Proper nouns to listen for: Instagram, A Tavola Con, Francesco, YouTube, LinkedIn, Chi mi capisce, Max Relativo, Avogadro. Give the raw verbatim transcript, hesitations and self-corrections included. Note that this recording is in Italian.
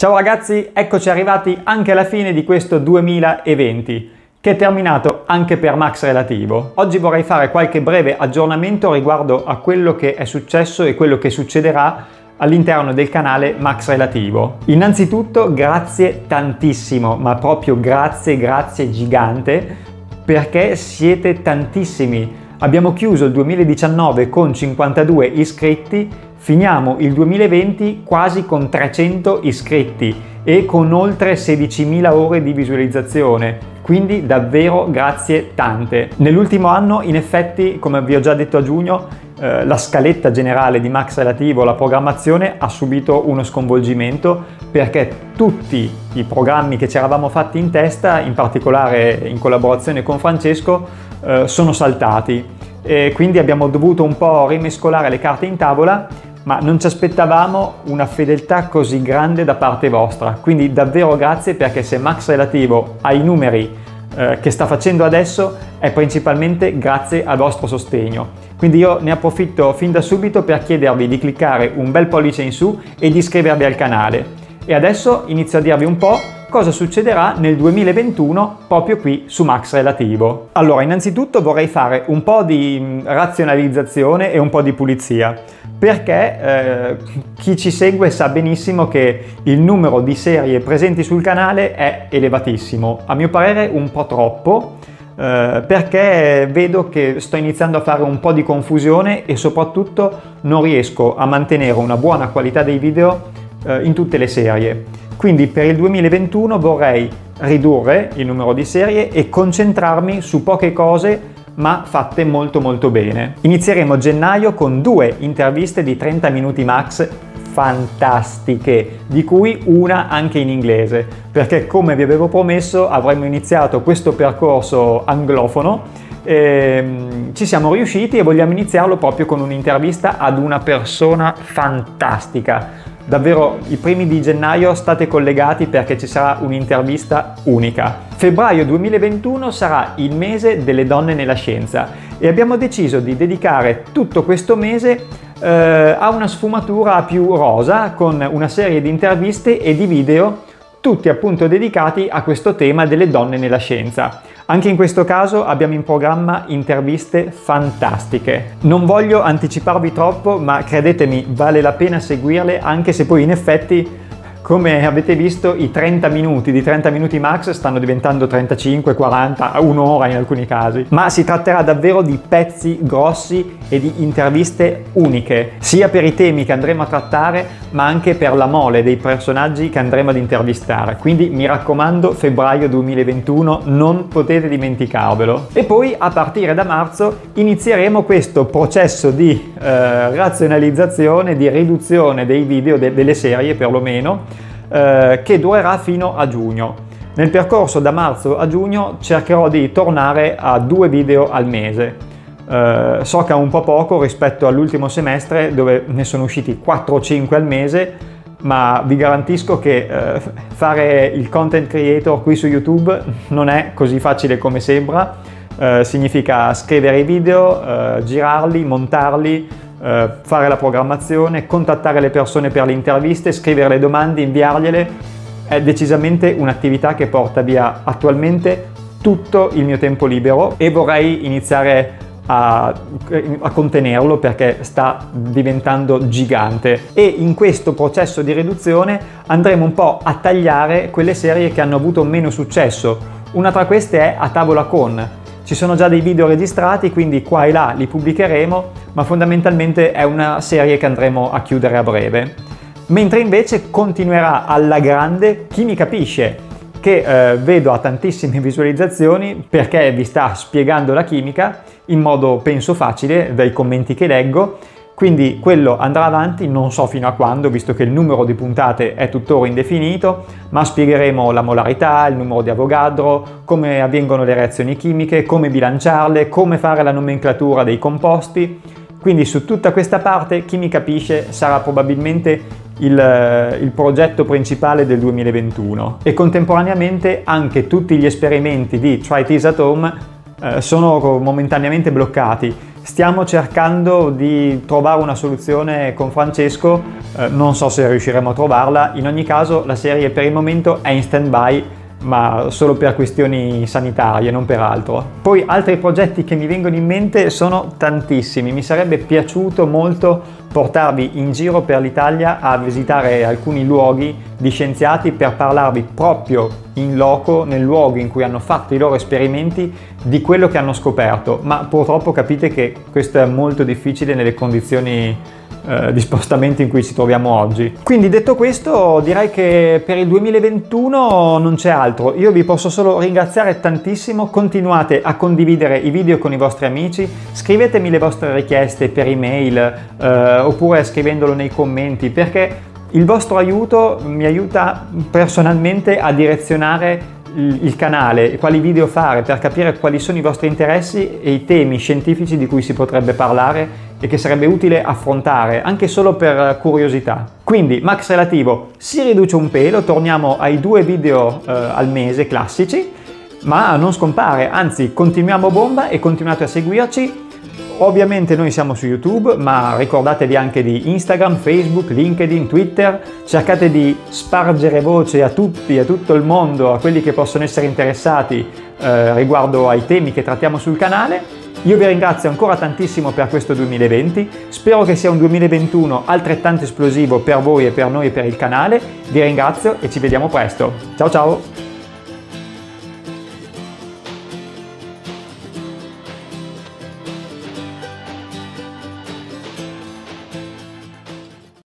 Ciao ragazzi, eccoci arrivati anche alla fine di questo duemilaventi, che è terminato anche per Max Relativo. Oggi vorrei fare qualche breve aggiornamento riguardo a quello che è successo e quello che succederà all'interno del canale Max Relativo. Innanzitutto grazie tantissimo, ma proprio grazie, grazie gigante, perché siete tantissimi. Abbiamo chiuso il duemiladiciannove con cinquantadue iscritti, finiamo il duemilaventi quasi con trecento iscritti e con oltre sedicimila ore di visualizzazione, quindi davvero grazie tante. Nell'ultimo anno, in effetti, come vi ho già detto a giugno, eh, la scaletta generale di Max Relativo, la programmazione, ha subito uno sconvolgimento, perché tutti i programmi che ci eravamo fatti in testa, in particolare in collaborazione con Francesco, eh, sono saltati e quindi abbiamo dovuto un po' rimescolare le carte in tavola, ma non ci aspettavamo una fedeltà così grande da parte vostra, quindi davvero grazie, perché se Max Relativo ha i numeri eh, che sta facendo adesso è principalmente grazie al vostro sostegno. Quindi io ne approfitto fin da subito per chiedervi di cliccare un bel pollice in su e di iscrivervi al canale. E adesso inizio a dirvi un po' cosa succederà nel duemilaventuno proprio qui su Max Relativo. Allora, innanzitutto vorrei fare un po' di razionalizzazione e un po' di pulizia, perché eh, chi ci segue sa benissimo che il numero di serie presenti sul canale è elevatissimo, a mio parere un po' troppo, eh, perché vedo che sto iniziando a fare un po' di confusione e soprattutto non riesco a mantenere una buona qualità dei video eh, in tutte le serie. Quindi per il duemilaventuno vorrei ridurre il numero di serie e concentrarmi su poche cose, ma fatte molto molto bene. Inizieremo gennaio con due interviste di trenta minuti max fantastiche, di cui una anche in inglese, perché come vi avevo promesso avremmo iniziato questo percorso anglofono. Ehm, ci siamo riusciti e vogliamo iniziarlo proprio con un'intervista ad una persona fantastica. Davvero, i primi di gennaio state collegati, perché ci sarà un'intervista unica. Febbraio duemilaventuno sarà il mese delle donne nella scienza e abbiamo deciso di dedicare tutto questo mese eh, a una sfumatura più rosa, con una serie di interviste e di video, tutti appunto dedicati a questo tema delle donne nella scienza. Anche in questo caso abbiamo in programma interviste fantastiche. Non voglio anticiparvi troppo, ma credetemi, vale la pena seguirle, anche se poi in effetti, come avete visto, i trenta minuti di trenta minuti max stanno diventando trentacinque, quaranta, un'ora in alcuni casi. Ma si tratterà davvero di pezzi grossi e di interviste uniche, sia per i temi che andremo a trattare, ma anche per la mole dei personaggi che andremo ad intervistare. Quindi mi raccomando, febbraio duemilaventuno non potete dimenticarvelo. E poi a partire da marzo inizieremo questo processo di eh, razionalizzazione, di riduzione dei video, de- delle serie perlomeno, che durerà fino a giugno. Nel percorso da marzo a giugno cercherò di tornare a due video al mese. Eh, so che è un po' poco rispetto all'ultimo semestre, dove ne sono usciti quattro o cinque al mese, ma vi garantisco che eh, fare il content creator qui su YouTube non è così facile come sembra. Eh, significa scrivere i video, eh, girarli, montarli, Uh, fare la programmazione, contattare le persone per le interviste, scrivere le domande, inviargliele. È decisamente un'attività che porta via attualmente tutto il mio tempo libero e vorrei iniziare a, a contenerlo, perché sta diventando gigante. E in questo processo di riduzione andremo un po' a tagliare quelle serie che hanno avuto meno successo. Una tra queste è A Tavola Con. Ci sono già dei video registrati, quindi qua e là li pubblicheremo, ma fondamentalmente è una serie che andremo a chiudere a breve. Mentre invece continuerà alla grande Chi mi capisce, che eh, vedo a tantissime visualizzazioni, perché vi sta spiegando la chimica in modo, penso, facile dai commenti che leggo. Quindi quello andrà avanti, non so fino a quando, visto che il numero di puntate è tuttora indefinito, ma spiegheremo la molarità, il numero di Avogadro, come avvengono le reazioni chimiche, come bilanciarle, come fare la nomenclatura dei composti. Quindi su tutta questa parte Chi mi capisce sarà probabilmente il, il progetto principale del duemilaventuno. E contemporaneamente anche tutti gli esperimenti di Try This at Home eh, sono momentaneamente bloccati. Stiamo cercando di trovare una soluzione con Francesco, eh, non so se riusciremo a trovarla. In ogni caso la serie per il momento è in stand-by, ma solo per questioni sanitarie, non per altro. Poi altri progetti che mi vengono in mente sono tantissimi. Mi sarebbe piaciuto molto portarvi in giro per l'Italia a visitare alcuni luoghi di scienziati per parlarvi proprio in loco, nel luogo in cui hanno fatto i loro esperimenti, di quello che hanno scoperto, ma purtroppo capite che questo è molto difficile nelle condizioni di spostamenti in cui ci troviamo oggi. Quindi, detto questo, direi che per il duemilaventuno non c'è altro. Io vi posso solo ringraziare tantissimo, continuate a condividere i video con i vostri amici, scrivetemi le vostre richieste per email eh, oppure scrivendolo nei commenti, perché il vostro aiuto mi aiuta personalmente a direzionare il canale, quali video fare, per capire quali sono i vostri interessi e i temi scientifici di cui si potrebbe parlare e che sarebbe utile affrontare, anche solo per curiosità. Quindi Max Relativo si riduce un pelo, torniamo ai due video eh, al mese classici, ma non scompare, anzi continuiamo bomba e continuate a seguirci. Ovviamente noi siamo su YouTube, ma ricordatevi anche di Instagram, Facebook, LinkedIn, Twitter. Cercate di spargere voce a tutti, a tutto il mondo, a quelli che possono essere interessati eh, riguardo ai temi che trattiamo sul canale. Io vi ringrazio ancora tantissimo per questo duemilaventi, spero che sia un duemilaventuno altrettanto esplosivo per voi e per noi e per il canale. Vi ringrazio e ci vediamo presto. Ciao ciao!